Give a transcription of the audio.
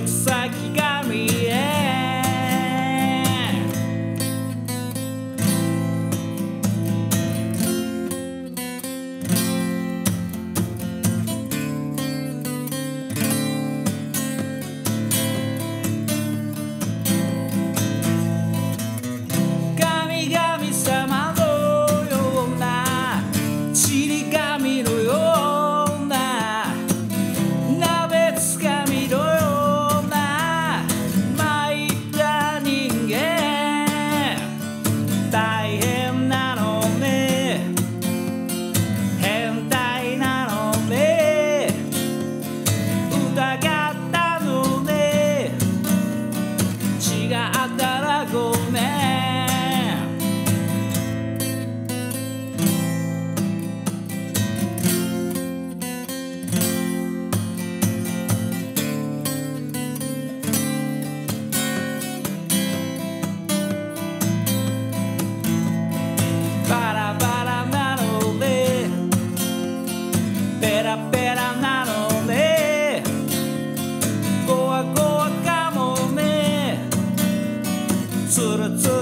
looks like you got me, yeah. Got me somehow. Sort